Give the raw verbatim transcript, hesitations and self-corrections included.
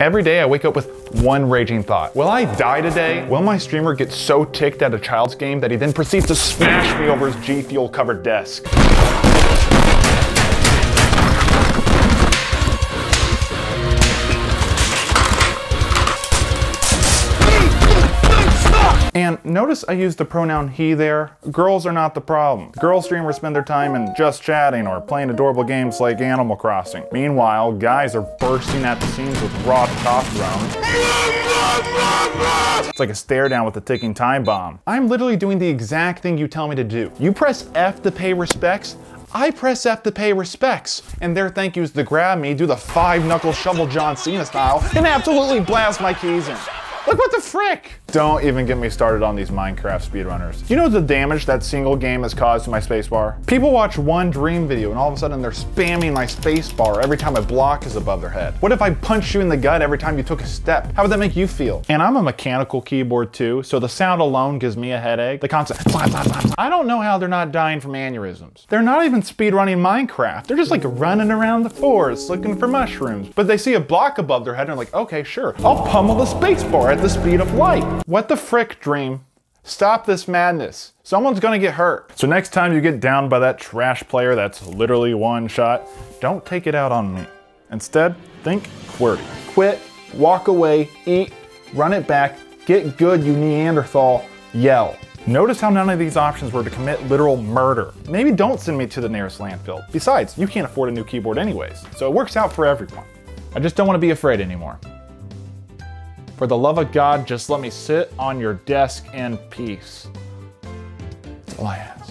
Every day I wake up with one raging thought. Will I die today? Will my streamer get so ticked at a child's game that he then proceeds to smash me over his G-Fuel covered desk? And notice I use the pronoun he there. Girls are not the problem. Girl streamers spend their time in just chatting or playing adorable games like Animal Crossing. Meanwhile, guys are bursting at the seams with raw testosterone. It's like a stare down with a ticking time bomb. I'm literally doing the exact thing you tell me to do. You press F to pay respects, I press F to pay respects, and their thank yous to grab me, do the five knuckle shovel John Cena style, and absolutely blast my keys in. Like, what the frick? Don't even get me started on these Minecraft speedrunners. Do you know the damage that single game has caused to my spacebar? People watch one Dream video and all of a sudden they're spamming my spacebar every time a block is above their head. What if I punched you in the gut every time you took a step? How would that make you feel? And I'm a mechanical keyboard too, so the sound alone gives me a headache. The constant blah, blah, blah, blah. I don't know how they're not dying from aneurysms. They're not even speedrunning Minecraft. They're just like running around the forest looking for mushrooms. But they see a block above their head and they're like, okay, sure, I'll pummel the spacebar at the speed of light. What the frick, Dream? Stop this madness. Someone's gonna get hurt. So next time you get down by that trash player that's literally one shot, don't take it out on me. Instead, think QWERTY. Quit, walk away, eat, run it back, get good, you Neanderthal, yell. Notice how none of these options were to commit literal murder. Maybe don't send me to the nearest landfill. Besides, you can't afford a new keyboard anyways, so it works out for everyone. I just don't want to be afraid anymore. For the love of God, just let me sit on your desk in peace. That's all I have.